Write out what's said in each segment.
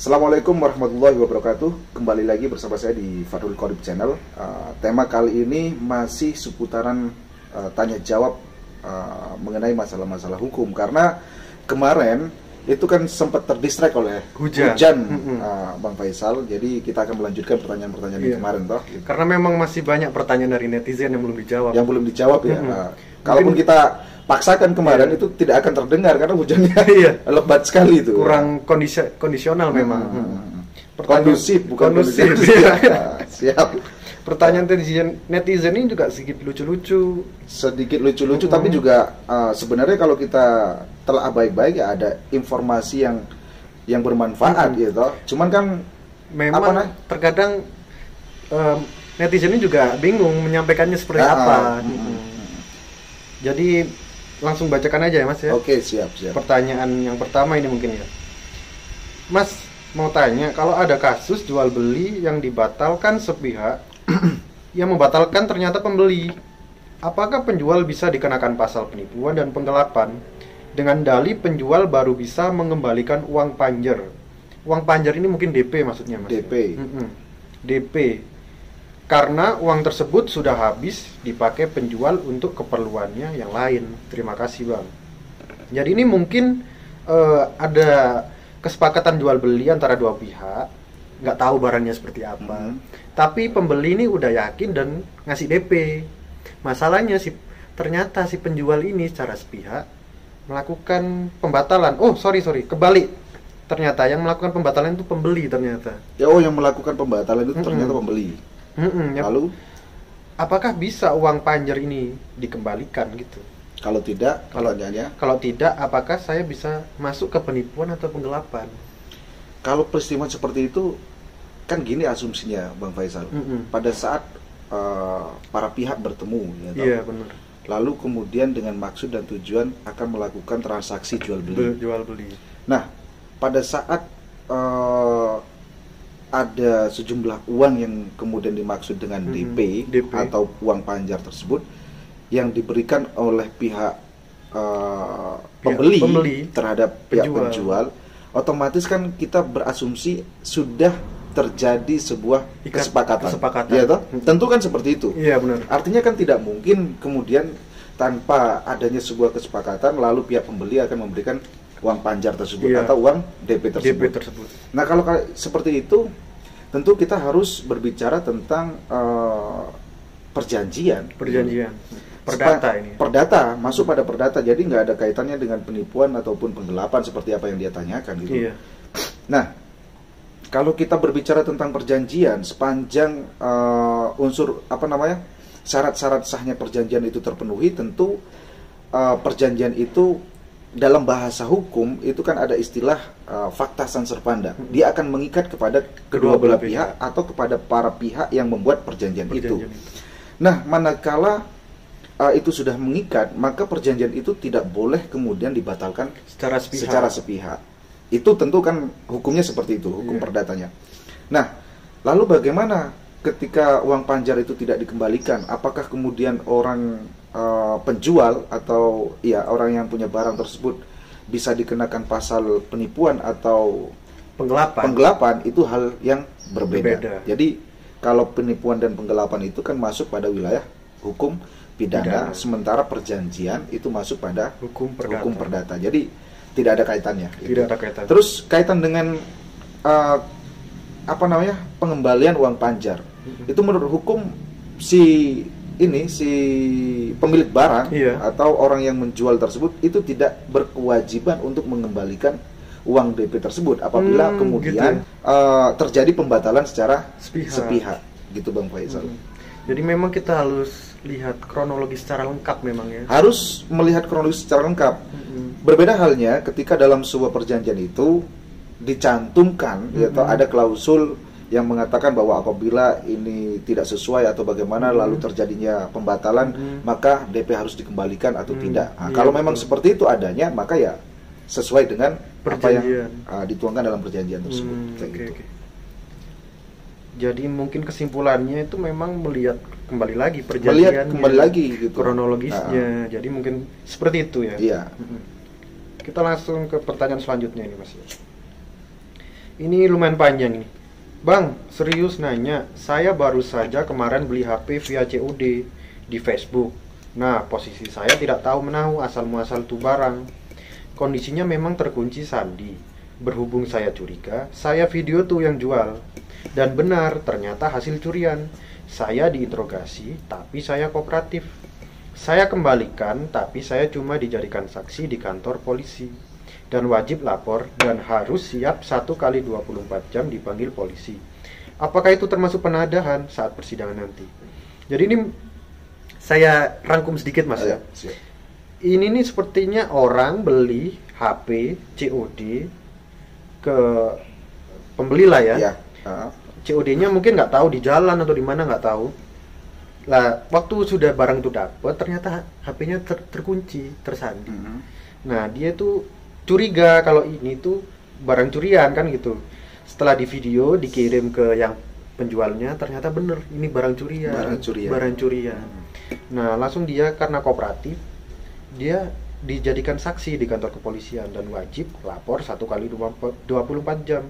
Assalamualaikum warahmatullahi wabarakatuh. Kembali lagi bersama saya di Fathul Qorib Channel. Tema kali ini masih seputaran tanya jawab mengenai masalah-masalah hukum. Karena kemarin itu kan sempat terdistract oleh hujan Bang Faisal. Jadi kita akan melanjutkan pertanyaan-pertanyaan yang kemarin toh. Karena memang masih banyak pertanyaan dari netizen yang belum dijawab. Yang belum dijawab ya. Kalaupun kita paksakan kemarin itu tidak akan terdengar karena hujannya lebat sekali itu. Kurang kondisional memang. Kondusif bukan kondusif. Siap. Pertanyaan netizen ini juga sedikit lucu-lucu. Sedikit lucu-lucu tapi juga sebenarnya kalau kita telah baik-baik ya ada informasi yang bermanfaat gitu. Cuman kan memang apa, terkadang netizen ini juga bingung menyampaikannya seperti apa. Jadi langsung bacakan aja ya Mas ya. Oke, siap. Pertanyaan yang pertama ini mungkin ya. Mas mau tanya, kalau ada kasus jual beli yang dibatalkan sepihak yang membatalkan ternyata pembeli, apakah penjual bisa dikenakan pasal penipuan dan penggelapan dengan dalih penjual baru bisa mengembalikan uang panjer? Uang panjer ini mungkin DP maksudnya Mas. DP. DP. Karena uang tersebut sudah habis dipakai penjual untuk keperluannya yang lain. Terima kasih Bang. Jadi ini mungkin ada kesepakatan jual beli antara dua pihak. Nggak tahu barangnya seperti apa, tapi pembeli ini udah yakin dan ngasih DP. Masalahnya ternyata si penjual ini secara sepihak melakukan pembatalan. Oh sorry, kebalik. Ternyata yang melakukan pembatalan itu pembeli ternyata. Ya, oh yang melakukan pembatalan itu ternyata pembeli. Lalu, apakah bisa uang panjer ini dikembalikan gitu? Kalau tidak, kalau tidak, apakah saya bisa masuk ke penipuan atau penggelapan? Kalau peristiwa seperti itu kan gini asumsinya Bang Faisal, pada saat para pihak bertemu, iya benar. Lalu kemudian dengan maksud dan tujuan akan melakukan transaksi jual beli. Nah, pada saat ada sejumlah uang yang kemudian dimaksud dengan DP atau uang panjar tersebut yang diberikan oleh pihak pembeli terhadap pihak penjual. Otomatis kan kita berasumsi sudah terjadi sebuah kesepakatan. Ya, toh? Tentu kan seperti itu. Iya benar. Artinya kan tidak mungkin kemudian tanpa adanya sebuah kesepakatan lalu pihak pembeli akan memberikan uang panjar tersebut atau uang DP tersebut. Nah kalau seperti itu tentu kita harus berbicara tentang perjanjian. Perdata ini. Perdata, masuk pada perdata. Jadi nggak ada kaitannya dengan penipuan ataupun penggelapan seperti apa yang dia tanyakan gitu. Iya. Nah, kalau kita berbicara tentang perjanjian, sepanjang unsur apa namanya syarat-syarat sahnya perjanjian itu terpenuhi, tentu perjanjian itu dalam bahasa hukum itu kan ada istilah fakta sans servanda. Dia akan mengikat kepada kedua belah pihak atau kepada para pihak yang membuat perjanjian itu. Nah, manakala itu sudah mengikat, maka perjanjian itu tidak boleh kemudian dibatalkan secara sepihak. Itu tentu kan hukumnya seperti itu, hukum perdatanya. Nah, lalu bagaimana ketika uang panjar itu tidak dikembalikan? Apakah kemudian orang penjual atau orang yang punya barang tersebut bisa dikenakan pasal penipuan atau penggelapan? Itu hal yang berbeda. Jadi kalau penipuan dan penggelapan itu kan masuk pada wilayah hukum pidana, sementara perjanjian itu masuk pada hukum perdata. Jadi tidak ada kaitannya. Tidak ada kaitannya. Terus kaitan dengan apa namanya pengembalian uang panjar, itu menurut hukum si pemilik barang atau orang yang menjual tersebut itu tidak berkewajiban untuk mengembalikan uang DP tersebut apabila kemudian terjadi pembatalan secara sepihak gitu Bang Faisal. Jadi memang kita harus lihat kronologi secara lengkap memang ya. Harus melihat kronologi secara lengkap. Berbeda halnya ketika dalam sebuah perjanjian itu dicantumkan atau ada klausul yang mengatakan bahwa apabila ini tidak sesuai atau bagaimana lalu terjadinya pembatalan, maka DP harus dikembalikan atau tidak. Nah, kalau memang seperti itu adanya, maka ya sesuai dengan apa yang dituangkan dalam perjanjian tersebut. Kayak gitu. Jadi mungkin kesimpulannya itu memang melihat kembali lagi perjanjiannya, gitu, kronologisnya. Jadi mungkin seperti itu ya. Kita langsung ke pertanyaan selanjutnya ini Mas. Ini lumayan panjang ini. Bang, serius nanya, saya baru saja kemarin beli HP via COD di Facebook. Nah, posisi saya tidak tahu menahu asal-muasal tuh barang. Kondisinya memang terkunci sandi. Berhubung saya curiga, saya video tuh yang jual. Dan benar, ternyata hasil curian. Saya diinterogasi, tapi saya kooperatif. Saya kembalikan, tapi saya cuma dijadikan saksi di kantor polisi. Dan wajib lapor dan harus siap 1 kali 24 jam dipanggil polisi. Apakah itu termasuk penadahan saat persidangan nanti? Jadi ini saya rangkum sedikit, Mas. Ya, siap. Ini nih sepertinya orang beli HP COD ke pembeli lah ya. Ya. COD-nya mungkin nggak tahu di jalan atau di mana, nggak tahu. Lah waktu sudah barang itu dapat, ternyata HP-nya terkunci, tersandi. Nah, dia tuh curiga kalau ini tuh barang curian kan gitu. Setelah di video dikirim ke yang penjualnya, ternyata bener ini barang curian. Barang curian. Nah, langsung dia karena kooperatif, dia dijadikan saksi di kantor kepolisian dan wajib lapor 1 kali 24 jam.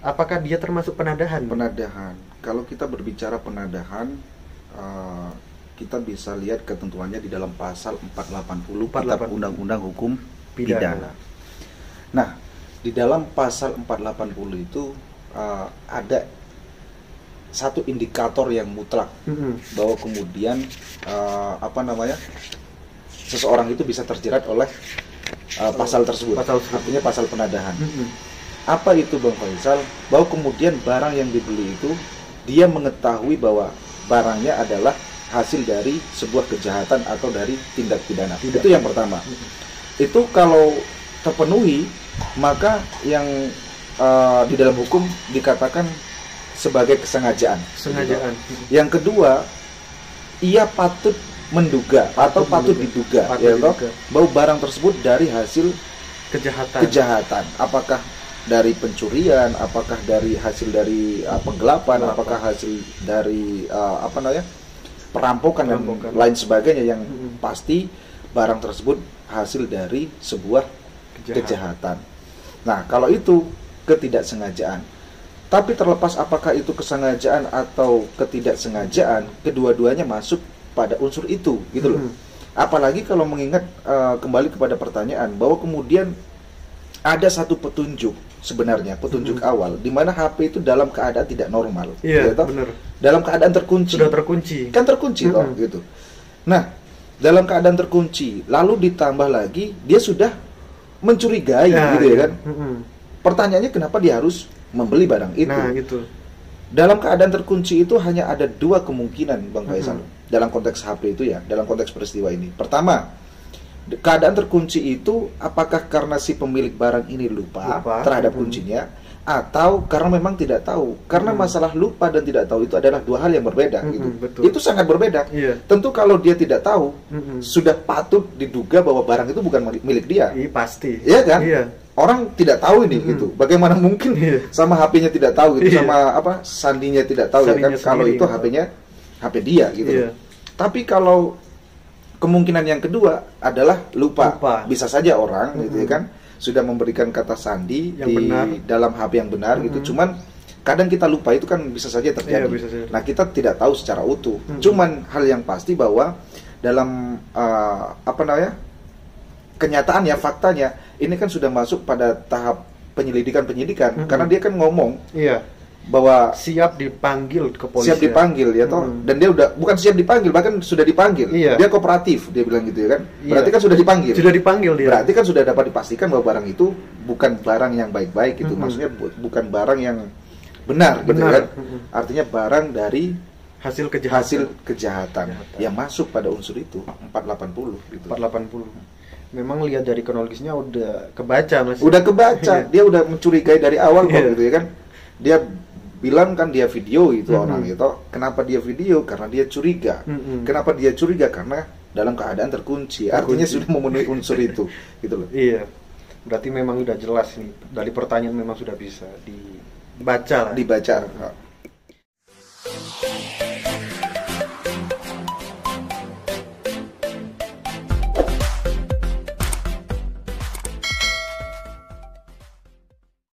Apakah dia termasuk penadahan? Penadahan. Kalau kita berbicara penadahan, kita bisa lihat ketentuannya di dalam pasal 480 Kitab Undang-Undang Hukum Pidana. Nah, di dalam pasal 480 itu ada satu indikator yang mutlak bahwa kemudian seseorang itu bisa terjerat oleh pasal tersebut. Artinya pasal penadahan. Apa itu, Bang Faisal? Bahwa kemudian barang yang dibeli itu dia mengetahui bahwa barangnya adalah hasil dari sebuah kejahatan atau dari tindak pidana. Itu yang pertama. Itu kalau terpenuhi, maka yang di dalam hukum dikatakan sebagai kesengajaan. Yang kedua, ia patut menduga atau patut diduga bahwa barang tersebut dari hasil kejahatan. Apakah dari pencurian, apakah dari hasil dari penggelapan, apakah hasil dari perampokan dan lain sebagainya, yang pasti barang tersebut hasil dari sebuah kejahatan. Nah, kalau itu ketidaksengajaan. Tapi terlepas apakah itu kesengajaan atau ketidaksengajaan, kedua-duanya masuk pada unsur itu, gitu loh. Apalagi kalau mengingat kembali kepada pertanyaan, bahwa kemudian ada satu petunjuk sebenarnya, petunjuk awal, di mana HP itu dalam keadaan tidak normal, iya, bener. Dalam keadaan terkunci. Sudah terkunci. Kan terkunci toh, gitu. Nah, dalam keadaan terkunci, lalu ditambah lagi dia sudah mencurigai, gitu ya kan? Pertanyaannya kenapa dia harus membeli barang itu? Nah, gitu. Dalam keadaan terkunci itu hanya ada 2 kemungkinan, Bang Faisal, dalam konteks HP itu ya, dalam konteks peristiwa ini. Pertama, keadaan terkunci itu apakah karena si pemilik barang ini lupa terhadap kuncinya, atau karena memang tidak tahu. Karena masalah lupa dan tidak tahu itu adalah 2 hal yang berbeda, gitu. Betul. Itu sangat berbeda. Iya. Tentu kalau dia tidak tahu, sudah patut diduga bahwa barang itu bukan milik dia. Iya, pasti. Iya kan? Iya. Orang tidak tahu ini, gitu. Bagaimana mungkin sama HP-nya tidak tahu, gitu, sama sandinya tidak tahu, ya kan? Kalau itu HP-nya HP dia, gitu. Iya. Tapi kalau kemungkinan yang kedua adalah lupa. Bisa saja orang, gitu ya kan, sudah memberikan kata sandi yang benar dalam HP yang benar, gitu. Cuman kadang kita lupa, itu kan bisa saja terjadi. Iya, bisa saja. Nah, kita tidak tahu secara utuh. Cuman hal yang pasti bahwa dalam kenyataannya, faktanya ini kan sudah masuk pada tahap penyelidikan karena dia kan ngomong bahwa siap dipanggil ke polisi. Siap dipanggil, ya toh. Dan dia udah bukan siap dipanggil, bahkan sudah dipanggil. Iya. Dia kooperatif, dia bilang gitu, ya kan. Berarti kan sudah dipanggil. Sudah dipanggil dia. Berarti kan sudah dapat dipastikan bahwa barang itu bukan barang yang baik-baik, gitu. Maksudnya bukan barang yang benar, gitu kan. Artinya barang dari hasil kejahatan. Yang masuk pada unsur itu 480, gitu. 480. Memang lihat dari kronologisnya udah kebaca, Mas. Udah kebaca. Dia udah mencurigai dari awal, kok, gitu ya kan. Dia bilang kan dia video itu orang itu. Kenapa dia video? Karena dia curiga. Kenapa dia curiga? Karena dalam keadaan terkunci. Artinya sudah memenuhi unsur itu, gitu loh. Iya. Berarti memang sudah jelas nih. Dari pertanyaan memang sudah bisa dibaca.